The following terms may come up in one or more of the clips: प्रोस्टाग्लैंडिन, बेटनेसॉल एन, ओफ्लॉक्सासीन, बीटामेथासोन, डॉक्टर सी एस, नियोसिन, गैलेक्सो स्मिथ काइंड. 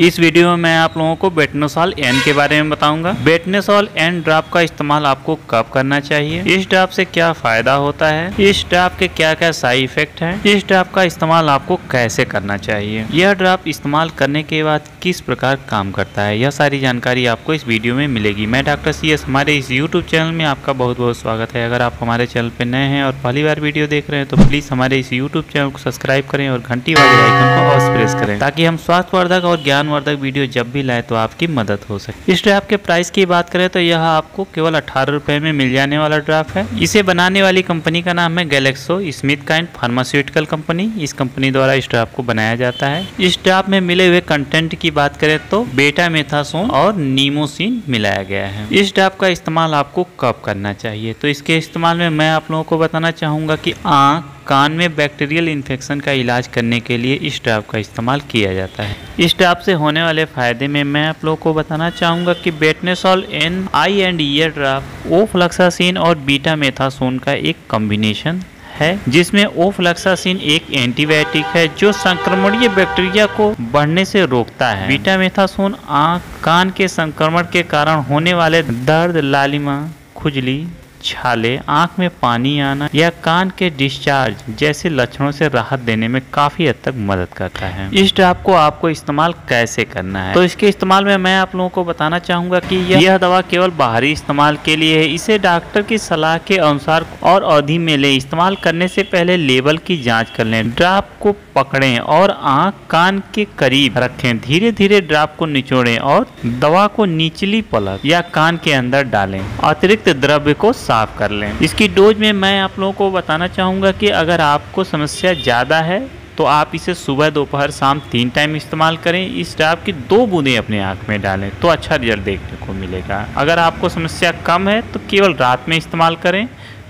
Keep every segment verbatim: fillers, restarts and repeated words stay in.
इस वीडियो में मैं आप लोगों को बेटनेसॉल एन के बारे में बताऊंगा। बेटनेसॉल एन ड्रॉप का इस्तेमाल आपको कब करना चाहिए, इस ड्रॉप से क्या फायदा होता है, इस ड्रॉप के क्या क्या साइड इफेक्ट हैं, इस ड्रॉप का इस्तेमाल आपको कैसे करना चाहिए, यह ड्रॉप इस्तेमाल करने के बाद किस प्रकार काम करता है, यह सारी जानकारी आपको इस वीडियो में मिलेगी। मैं डॉक्टर सी एस, हमारे इस यूट्यूब चैनल में आपका बहुत बहुत स्वागत है। अगर आप हमारे चैनल पर नए हैं और पहली बार वीडियो देख रहे हैं तो प्लीज हमारे इस यूट्यूब चैनल को सब्सक्राइब करें और घंटी वाले आइकन को ऑल प्रेस करें ताकि हम स्वास्थ्यवर्धक और ज्ञान वर्धक वीडियो जब भी लाए तो आपकी मदद हो सके। इस ड्राफ के प्राइस की बात करें तो यह आपको केवल अठारह रुपए में मिल जाने वाला ड्राफ है। इसे बनाने वाली कंपनी का नाम है गैलेक्सो स्मिथ काइंड फार्मास्यूटिकल कंपनी। इस कंपनी द्वारा इस ड्राफ को बनाया जाता है। इस ड्राफ में मिले हुए कंटेंट की बात करें तो बीटामेथासोन और नियोसिन मिलाया गया है। इस ड्राफ का इस्तेमाल आपको कब करना चाहिए, तो इसके इस्तेमाल में मैं आप लोगों को बताना चाहूंगा की आँख कान में बैक्टीरियल इन्फेक्शन का इलाज करने के लिए इस ड्रॉप का इस्तेमाल किया जाता है। इस ड्रॉप से होने वाले फायदे में मैं आप लोगों को बताना चाहूँगा कि बेटनेसॉल एन eye and ear drop ओफ्लॉक्सासीन और बीटामेथासोन का एक कॉम्बिनेशन है, जिसमें ओफ्लॉक्सासीन एक एंटीबायोटिक है जो संक्रमणीय बैक्टीरिया को बढ़ने से रोकता है। बीटामेथासोन आँख कान के संक्रमण के कारण होने वाले दर्द, लालिमा, खुजली, छाले, आंख में पानी आना या कान के डिस्चार्ज जैसे लक्षणों से राहत देने में काफी हद तक मदद करता है। इस ड्रॉप को आपको इस्तेमाल कैसे करना है, तो इसके इस्तेमाल में मैं आप लोगों को बताना चाहूंगा कि यह दवा केवल बाहरी इस्तेमाल के लिए है। इसे डॉक्टर की सलाह के अनुसार और अवधि में ले। इस्तेमाल करने से पहले लेबल की जाँच कर लें। ड्रॉप को पकड़ें और आँख कान के करीब रखें। धीरे धीरे ड्रॉप को निचोड़ें और दवा को निचली पलक या कान के अंदर डालें। अतिरिक्त द्रव्य को साफ कर लें। इसकी डोज में मैं आप लोगों को बताना चाहूँगा कि अगर आपको समस्या ज़्यादा है तो आप इसे सुबह, दोपहर, शाम तीन टाइम इस्तेमाल करें। इस ड्रॉप की दो बूंदें अपने आँख में डालें तो अच्छा रिजल्ट देखने को मिलेगा। अगर आपको समस्या कम है तो केवल रात में इस्तेमाल करें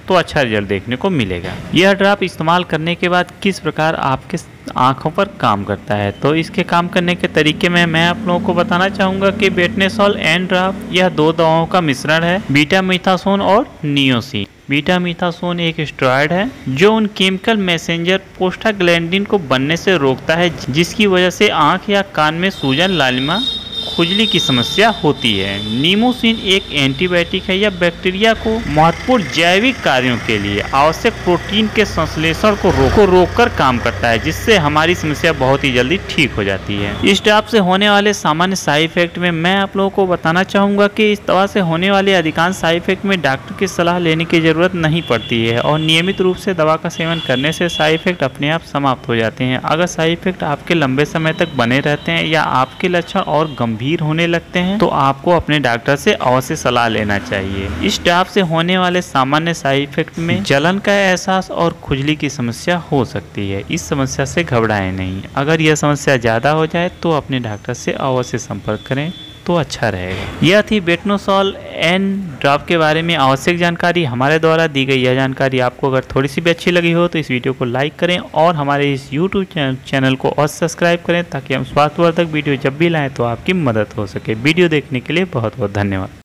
तो अच्छा रिजल्ट देखने को मिलेगा। यह ड्रॉप इस्तेमाल करने के बाद किस प्रकार आपके आँखों पर काम करता है, तो इसके काम करने के तरीके में मैं आप लोगों को बताना चाहूँगा कि बेटनेसॉल एन ड्रॉप यह दो दवाओं का मिश्रण है, बीटामेथासोन और नियोसिन। बीटामेथासोन एक स्टेरॉइड है जो उन केमिकल मैसेंजर प्रोस्टाग्लैंडिन को बनने से रोकता है जिसकी वजह से आँख या कान में सूजन, लालिमा, खुजली की समस्या होती है। नियोसिन एक एंटीबायोटिक है। यह बैक्टीरिया को महत्वपूर्ण जैविक कार्यों के लिए आवश्यक प्रोटीन के संश्लेषण को रोक को रोककर काम करता है, जिससे हमारी समस्या बहुत ही जल्दी ठीक हो जाती है। इस ड्रॉप से होने वाले सामान्य साइड इफेक्ट में मैं आप लोगों को बताना चाहूँगा कि इस दवा से होने वाले अधिकांश साइड इफेक्ट में डॉक्टर की सलाह लेने की जरूरत नहीं पड़ती है और नियमित रूप से दवा का सेवन करने से साइड इफेक्ट अपने आप समाप्त हो जाते हैं। अगर साइड इफेक्ट आपके लंबे समय तक बने रहते हैं या आपके लक्षण और गंभीर होने लगते हैं तो आपको अपने डॉक्टर से अवश्य सलाह लेना चाहिए। इस ड्रॉप से होने वाले सामान्य साइड इफेक्ट में जलन का एहसास और खुजली की समस्या हो सकती है। इस समस्या से घबराएं नहीं। अगर यह समस्या ज्यादा हो जाए तो अपने डॉक्टर से अवश्य संपर्क करें तो अच्छा रहेगा। यह थी बेटनेसॉल एन ड्रॉप के बारे में आवश्यक जानकारी। हमारे द्वारा दी गई यह जानकारी आपको अगर थोड़ी सी भी अच्छी लगी हो तो इस वीडियो को लाइक करें और हमारे इस यूट्यूब चैनल को और सब्सक्राइब करें ताकि हम स्वास्थ्यवर्धक वीडियो जब भी लाएं तो आपकी मदद हो सके। वीडियो देखने के लिए बहुत बहुत धन्यवाद।